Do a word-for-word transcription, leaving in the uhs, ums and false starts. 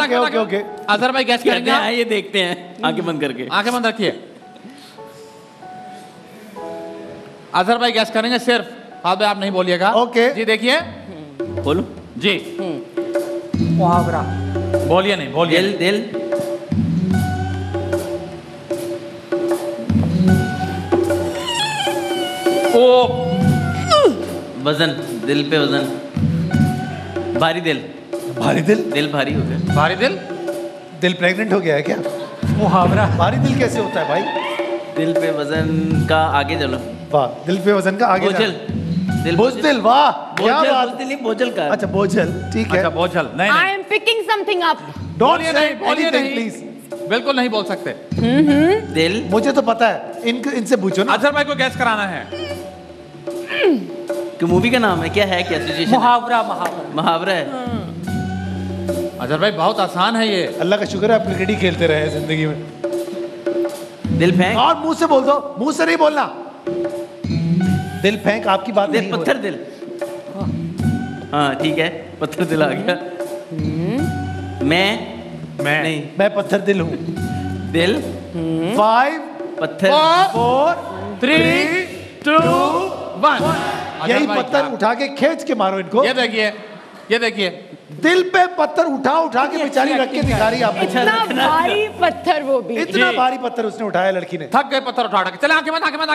Okay okay okay Azhar भाई gas करेंगे हैं, ये देखते हैं आंखें बंद करके, आंखें बंद रखिए। अजहर भाई गैस करेंगे सिर्फ, हाँ आप नहीं बोलिएगा। ओके जी देखिए, बोलूं जी मुहावरा, बोलिए नहीं बोलिए। दिल दिल ओ वजन, दिल पे वजन, भारी दिल, भारी दिल, दिल भारी हो गया, भारी दिल, दिल प्रेग्नेंट हो गया है क्या? मुहावरा भारी दिल कैसे होता है भाई? दिल पे वजन का आगे चलो, वाह दिल पे वजन का आगे बोझल, दिल बोझल, वाह क्या बात, दिल बोझल का, अच्छा बोझल ठीक है, अच्छा बोझल नहीं, I am picking something up, बोलिए नहीं बोलिए नहीं प्लीज, बिल्कुल नहीं बोल सकते। हम्म दिल मुझे तो पता है, इन इनसे पूछो ना। अजहर भाई को गैस कराना है कि मूवी का नाम है क्या, है क्या सिचुएशन? मुहावरा मुहावरा मुहावरा है। अजहर भाई बहुत आसान है ये, अल्लाह का शुक्र है आप क्रिकेट ही खेलते रहे जिंदगी में। दिल फेंक, और मुंह से बोल दो, मुंह से नहीं बोलना, दिल फेंक आपकी बात दिल नहीं, पत्थर दिल, हाँ ठीक है पत्थर दिल आ गया। मैं मैं नहीं, मैं पत्थर दिल हूँ, दिल फाइव पत्थर फोर थ्री टू वन, यही पत्थर उठा के खींच के मारो इनको। ये देखिए ये देखिए, दिल पे पत्थर उठा उठा के बेचारी रख के दिखा रही आपको, इतना भारी पत्थर, वो भी इतना भारी पत्थर उसने उठाया लड़की ने, थक गए पत्थर उठा उठा के। चले आगे मत आगे मत